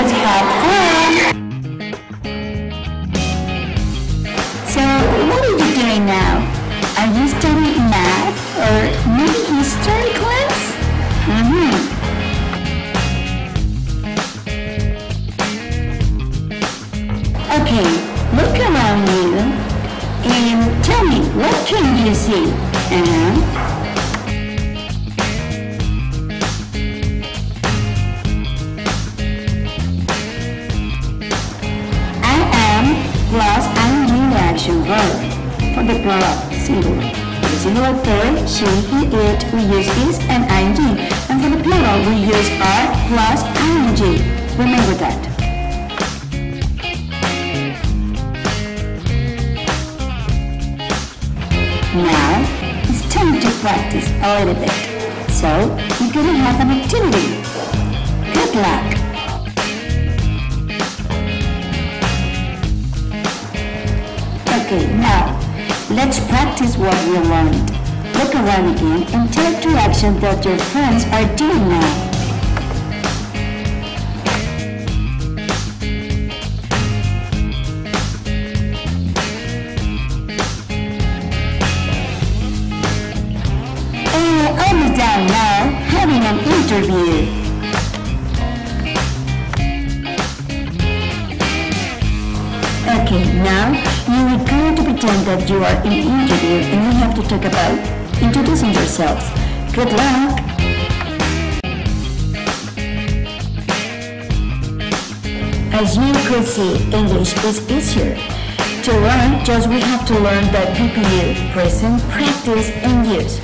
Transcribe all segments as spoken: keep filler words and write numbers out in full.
Let's have fun! So, what are you doing now? Are you studying math or maybe history class? Mm-hmm. Okay, look around you and tell me, what can you see? Uh-huh. Plus and new action verb for the plural singular. For the singular verb, she, he, it, we use is and ing, and for the plural we use are plus ing. Remember that. Now it's time to practice a little bit. So we're gonna have an activity. Good luck. Okay, now, let's practice what we learned. Look around again and take the action that your friends are doing now. Hey, almost done now, having an interview. Okay, now you are going to pretend that you are in an interview and we have to talk about introducing yourselves. Good luck! As you could see, English is easier. To learn, just we have to learn the P P U, present, practice, and use.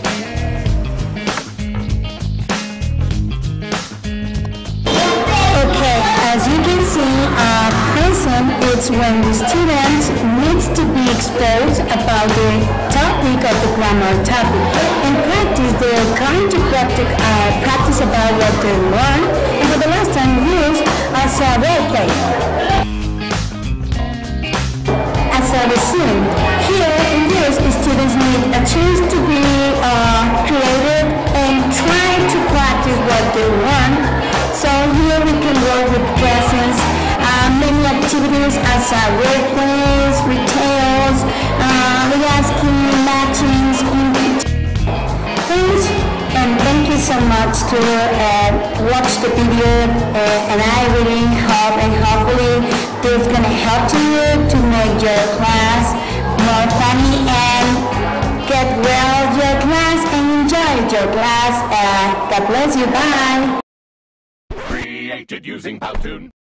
Okay, as you can see, uh, it's when the student needs to be exposed about the topic of the grammar topic. In practice, they're going to practice, uh, practice about what they learn, and for the last time use as a role play. As I resumed, here in this, students need a chance to be uh, creative and try to practice what they learn. So here we can work with presents. Many activities as uh, role plays, retails, uh, reasking, matching, things. And thank you so much to uh, watch the video uh, and I really hope and hopefully this is gonna help you to make your class more funny and get well your class and enjoy your class. Uh, God bless you, bye! Created using PowToon.